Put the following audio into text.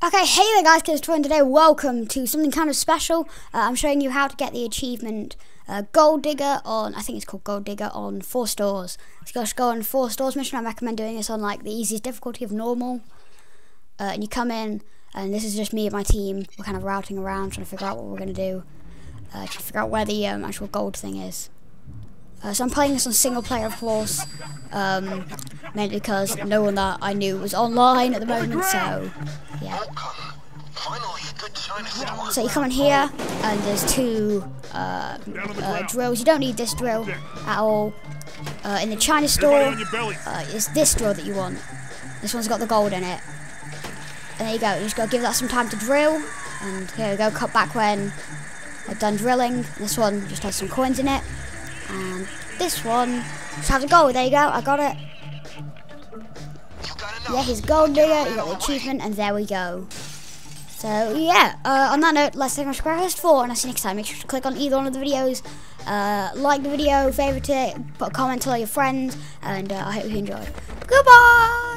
Okay, hey there guys, KidsTwin today. Welcome to something kind of special. I'm showing you how to get the achievement Gold Digger on, I think it's called Gold Digger, on 4 stores. So you just go on 4 stores mission. I recommend doing this on like the easiest difficulty of normal. And you come in, and this is just me and my team. We're kind of routing around, trying to figure out what we're going to do. Trying to figure out where the actual gold thing is. So I'm playing this on single player, of course, mainly because no one that I knew was online at the moment, so yeah. So you come in here, and there's 2 drills. You don't need this drill at all. In the China store, it's this drill that you want. This one's got the gold in it. And there you go, you just gotta give that some time to drill, and here we go, cut back when I've done drilling. This one just has some coins in it. And this one just has a gold. There you go, I got it. Yeah, he's Gold Digger, you got the achievement, and there we go. So yeah, on that note, let's take my breakfast for, and I'll see you next time. Make sure to click on either one of the videos, like the video, favourite it, put a comment, tell all your friends, and I hope you enjoyed. Goodbye!